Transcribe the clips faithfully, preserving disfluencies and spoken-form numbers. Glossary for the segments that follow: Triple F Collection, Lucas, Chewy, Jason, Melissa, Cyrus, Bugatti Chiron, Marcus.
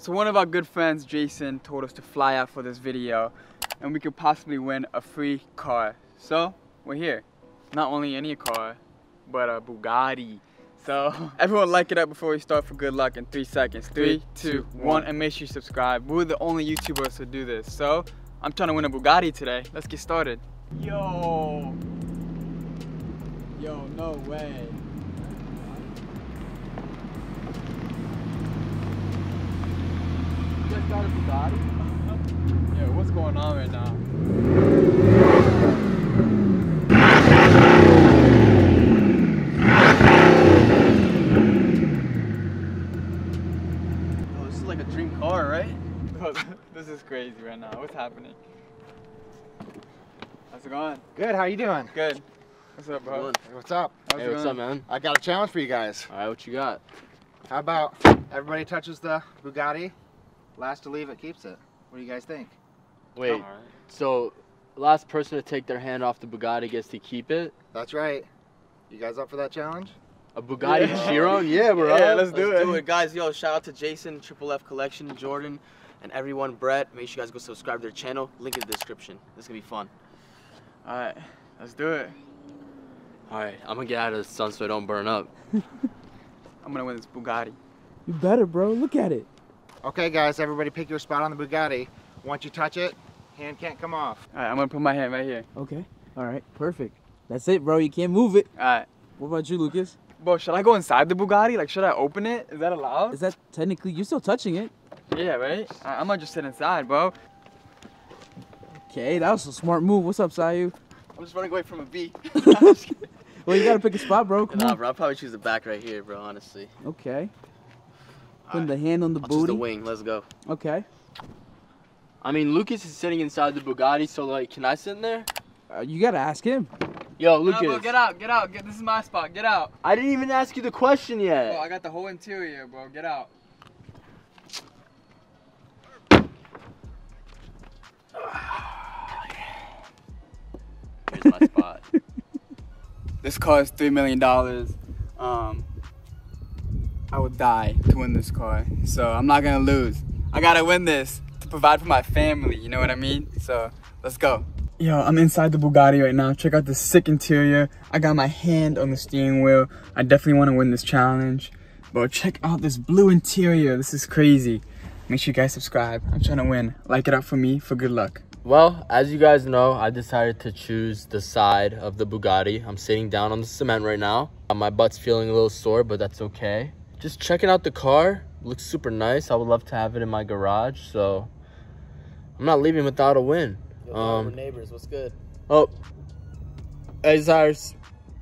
So one of our good friends, Jason, told us to fly out for this video and we could possibly win a free car. So we're here. Not only any car, but a Bugatti. So everyone like it up before we start for good luck in three seconds. Three, two, one, and make sure you subscribe. We're the only YouTubers to do this. So I'm trying to win a Bugatti today. Let's get started. Yo. Yo, no way. You guys got a Bugatti? Yo, what's going on right now? This is crazy right now. What's happening? How's it going? Good. How you doing? Good. What's up, bro? What's, hey, what's up? How's hey, what's going? up, man? I got a challenge for you guys. All right, what you got? How about everybody touches the Bugatti, last to leave it keeps it. What do you guys think? Wait. Right. So, last person to take their hand off the Bugatti gets to keep it? That's right. You guys up for that challenge? A Bugatti yeah. Chiron? Yeah, bro. Yeah, let's do let's it. do it, guys. Yo, shout out to Jason, Triple F Collection, Jordan. And everyone, Brett, make sure you guys go subscribe to their channel. Link in the description. This is gonna be fun. All right, let's do it. All right, I'm gonna get out of the sun so I don't burn up. I'm gonna win this Bugatti. You better, bro. Look at it. Okay, guys, everybody pick your spot on the Bugatti. Once you touch it, hand can't come off. All right, I'm gonna put my hand right here. Okay. All right, perfect. That's it, bro. You can't move it. All right. What about you, Lucas? Bro, should I go inside the Bugatti? Like, should I open it? Is that allowed? Is that technically? You're still touching it. Yeah, right? I'm not just sit inside, bro. Okay, that was a smart move. What's up, Sayu? I'm just running away from a bee. Well, you gotta pick a spot, bro. Come nah, on. bro. I'll probably choose the back right here, bro, honestly. Okay. Putting right. the hand on the I'll booty. Choose the wing. Let's go. Okay. I mean, Lucas is sitting inside the Bugatti, so, like, can I sit in there? Uh, you gotta ask him. Yo, Lucas. No, bro, get out, get out. Get, this is my spot. Get out. I didn't even ask you the question yet. Bro, I got the whole interior, bro. Get out. Here's my spot. This car is three million dollars. Um, I would die to win this car, so I'm not going to lose. I got to win this to provide for my family, you know what I mean? So, let's go. Yo, I'm inside the Bugatti right now. Check out the sick interior. I got my hand on the steering wheel. I definitely want to win this challenge. But check out this blue interior. This is crazy. Make sure you guys subscribe. I'm trying to win. Like it up for me for good luck. Well, as you guys know, I decided to choose the side of the Bugatti. I'm sitting down on the cement right now. My butt's feeling a little sore, but that's okay. Just checking out the car. Looks super nice. I would love to have it in my garage, so I'm not leaving without a win. Yo, um, we're neighbors, what's good? Oh, hey, Cyrus.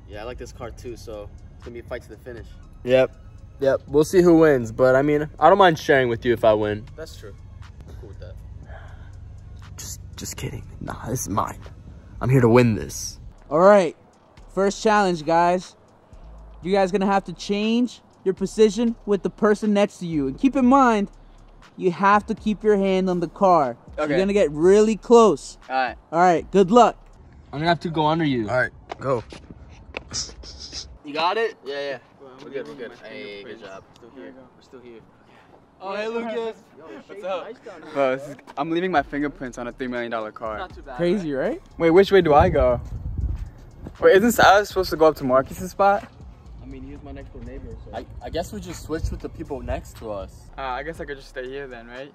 Yeah, I like this car too, so it's gonna be a fight to the finish. Yep, yep. We'll see who wins, but I mean, I don't mind sharing with you if I win. That's true. I'm cool with that. Just kidding. Nah, this is mine. I'm here to win this. All right. First challenge, guys. You guys going to have to change your position with the person next to you. And keep in mind, you have to keep your hand on the car. Okay. You're going to get really close. All right. All right. Good luck. I'm going to have to go under you. All right. Go. You got it? Yeah, yeah. Well, we're, we're good. We're good. Hey, good job. Still here. We're still here. Oh, hey, Lucas. Yo, what's up? Nice down here, bro, is, I'm leaving my fingerprints on a three million dollar car. Not too bad, crazy, right? right? Wait, which way do I go? Wait, isn't Cyrus supposed to go up to Marcus's spot? I mean, he's my next door neighbor, so... I, I guess we just switched with the people next to us. Uh, I guess I could just stay here then, right?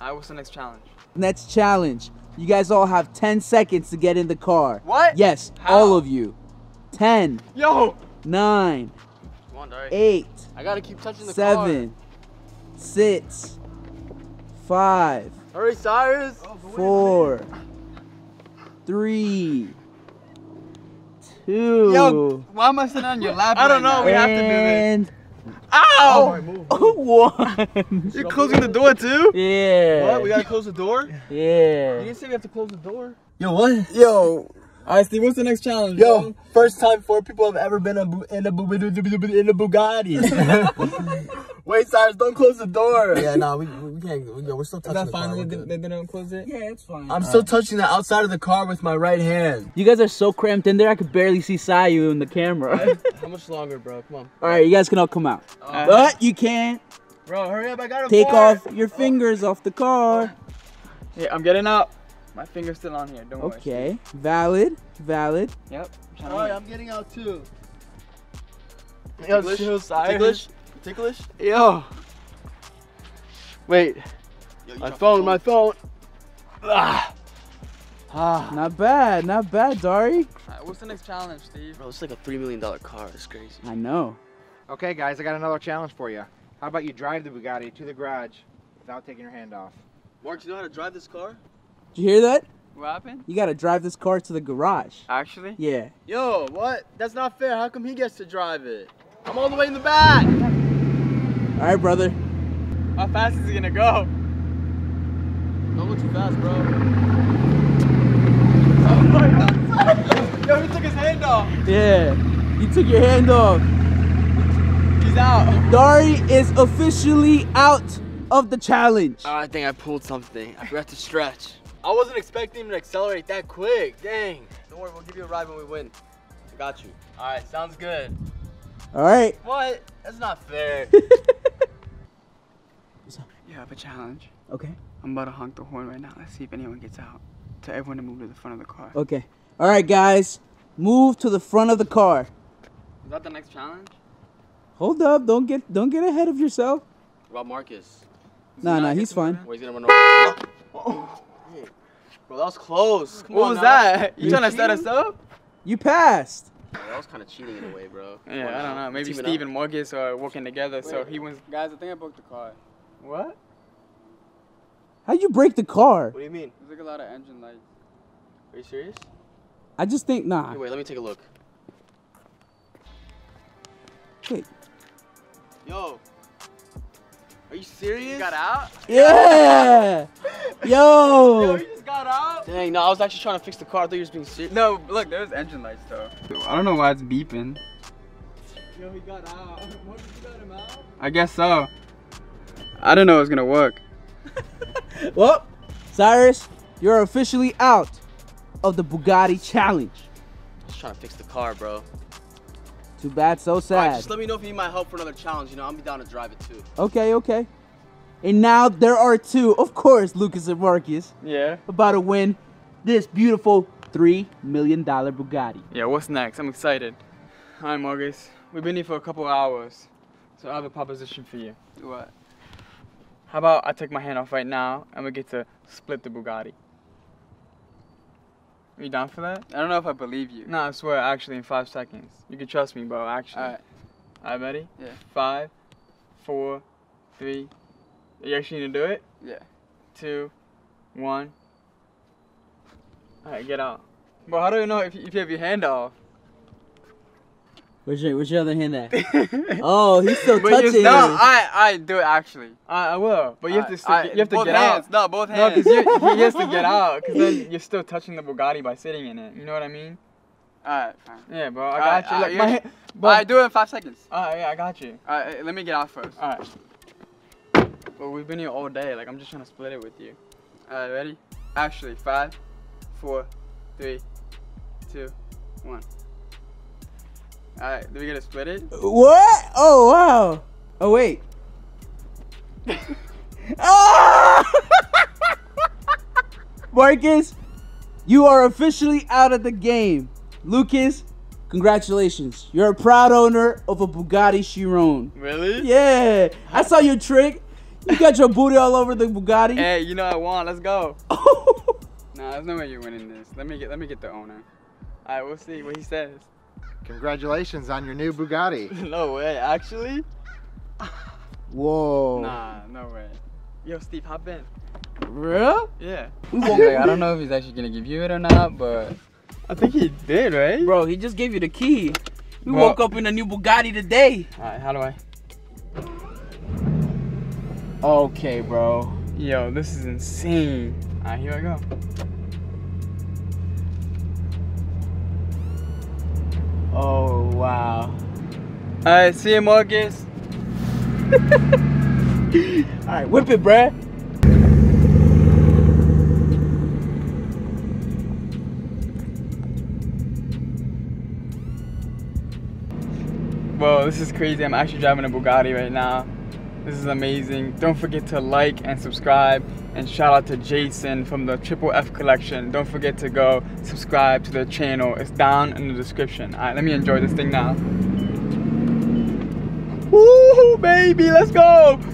All right, what's the next challenge? Next challenge. You guys all have ten seconds to get in the car. What? Yes, How? all of you. ten. Yo! nine. Come on, Dari. eight. I gotta keep touching the seven, car. seven. Six, five, Hurry, Cyrus. four, three, two. Yo, why am I sitting on your lap? I don't know. Now? We have to do this. And ow! Oh, one. You're closing the door too? Yeah. What? We gotta close the door? Yeah. You didn't say we have to close the door. Yo, what? Yo. All right, Steve, what's the next challenge? Yo, bro? First time four people have ever been in a, in a Bugatti. Wait, Cyrus, don't close the door. Yeah, no, nah, we, we can't. We, we're still touching the car. Is that fine that they, they don't close it? Yeah, it's fine. I'm All still right. touching the outside of the car with my right hand. You guys are so cramped in there, I could barely see Sayu in the camera. Right. How much longer, bro? Come on. All right, you guys can all come out. Um, but you can't. Bro, hurry up, I got him. Take off your fingers off the car. Hey, I'm getting up. My finger's still on here, don't worry. Okay, valid, valid. Yep. Alright, I'm getting out too. Ticklish? Ticklish? Ticklish? Yo. Wait. My phone, my phone. Ah. Ah. Not bad, not bad, Dari. Alright, what's the next challenge, Steve? Bro, it's like a three million dollar car. It's crazy. I know. Okay, guys, I got another challenge for you. How about you drive the Bugatti to the garage without taking your hand off? Mark, you know how to drive this car? Did you hear that? What happened? You gotta drive this car to the garage. Actually? Yeah. Yo, what? That's not fair. How come he gets to drive it? I'm all the way in the back. All right, brother. How fast is he gonna go? Don't go too fast, bro. Oh my God. Yo, he took his hand off. Yeah, he took your hand off. He's out. Dari is officially out of the challenge. Uh, I think I pulled something. I forgot to stretch. I wasn't expecting him to accelerate that quick. Dang. Don't worry, we'll give you a ride when we win. I got you. All right, sounds good. All right. What? That's not fair. What's up? You have a challenge. Okay. I'm about to honk the horn right now. Let's see if anyone gets out. Tell everyone to move to the front of the car. Okay. All right, guys. Move to the front of the car. Is that the next challenge? Hold up. Don't get don't get ahead of yourself. What about Marcus? No, no, he's fine. Well, he's gonna run over. Oh. Oh. Bro, that was close. Come what on was now. That? You, you trying cheating? To set us up? You passed. Bro, that was kind of cheating in a way, bro. Yeah, well, I don't know. Maybe Steve and Marcus are working together, wait, so he wins. Guys, I think I broke the car. What? How'd you break the car? What do you mean? There's like a lot of engine lights. Are you serious? I just think, nah. Wait, wait, let me take a look. Wait. Yo. Are you serious? You got out? Yeah! Yo! Yo, you just got out? Dang, no, I was actually trying to fix the car. I thought you were just being serious. No, look, there's engine lights, though. I don't know why it's beeping. Yo, he got out. What, you got him out? I guess so. I didn't know it was gonna work. Well, Cyrus, you're officially out of the Bugatti Challenge. I was trying to fix the car, bro. Too bad, so sad. All right, just let me know if you need my help for another challenge. You know, I'll be down to drive it too. Okay, okay. And now there are two, of course, Lucas and Marcus. Yeah. About to win this beautiful three million dollar Bugatti. Yeah, what's next? I'm excited. Hi, Marcus. We've been here for a couple hours, so I have a proposition for you. What? How about I take my hand off right now and we get to split the Bugatti? Are you down for that? I don't know if I believe you. No, I swear, actually, in five seconds. You can trust me, bro, actually. All right. All right, ready? Yeah. Five, four, three. Are you actually gonna do it? Yeah. Two, one. All right, get out. Bro, how do you know if you, if you have your hand off? Where's your, where's your other hand at? Oh, he's still but touching. No, I, I do it actually. I, I will, but you have I, to, still, I, you have to get hands. Out. No, both hands. No, because he has to get out, because then you're still touching the Bugatti by sitting in it. You know what I mean? All right, fine. Yeah, bro, I got all you. All right, like, I do it in five seconds. All right, yeah, I got you. All right, let me get out first. All right. But we've been here all day. Like, I'm just trying to split it with you. All right, ready? Actually, five, four, three, two, one. All right, do we get to split it? What? Oh, wow. Oh, wait. Oh! Marcus, you are officially out of the game. Lucas, congratulations. You're a proud owner of a Bugatti Chiron. Really? Yeah. I saw your trick. You got your booty all over the Bugatti. Hey, you know I won. Let's go. Nah, there's no way you're winning this. Let me get, let me get the owner. All right, we'll see what he says. Congratulations on your new Bugatti. No way, actually? Whoa. Nah, no way. Yo, Steve, hop in. Real? Yeah. We won't like, I don't know if he's actually going to give you it or not, but I think he did, right? Bro, he just gave you the key. We well, woke up in a new Bugatti today. All right, how do I? Okay, bro. Yo, this is insane. All right, here I go. Oh, wow. All right, see you, Marcus. All right, whip it, bruh. Whoa, this is crazy. I'm actually driving a Bugatti right now. This is amazing. Don't forget to like and subscribe, and shout out to Jason from the Triple F Collection. Don't forget to go subscribe to their channel. It's down in the description. Alright, let me enjoy this thing now. Woo, baby, let's go.